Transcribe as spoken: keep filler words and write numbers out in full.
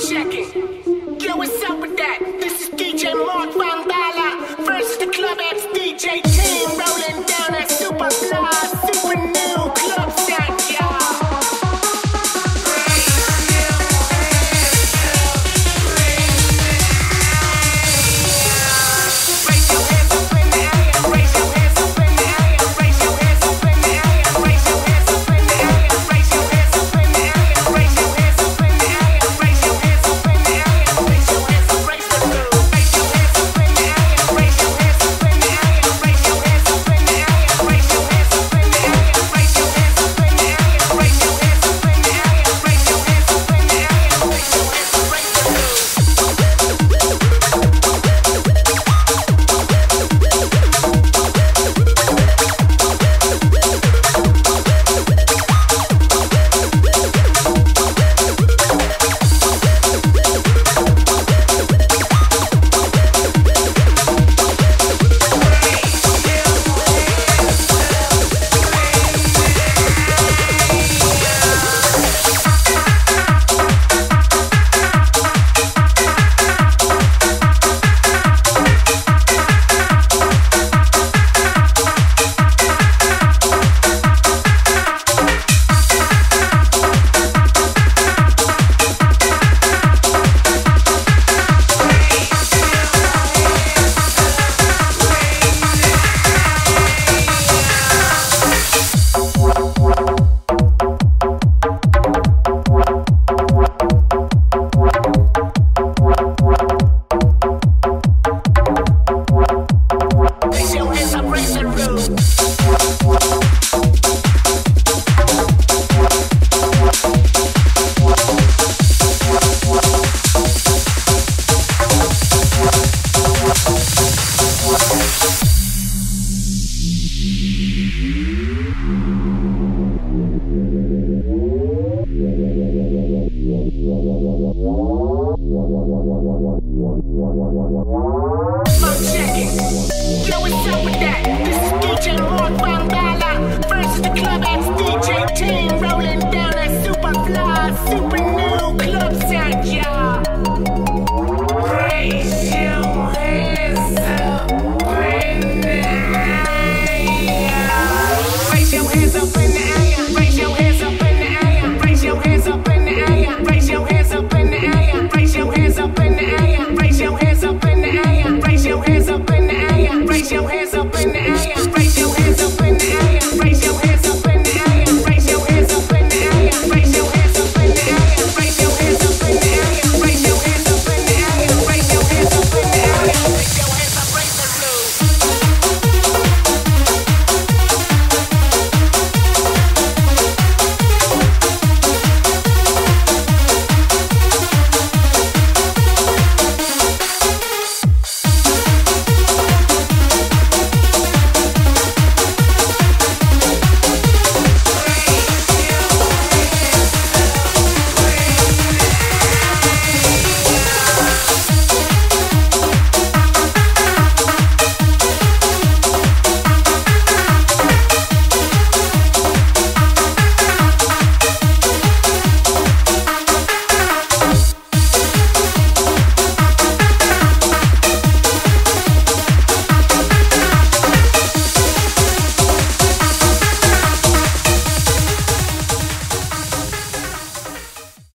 checking. Yo, what's up with that? This is D J Mark Van Bala versus the Club X D J team, rolling down that super fly, super new club set, y'all. You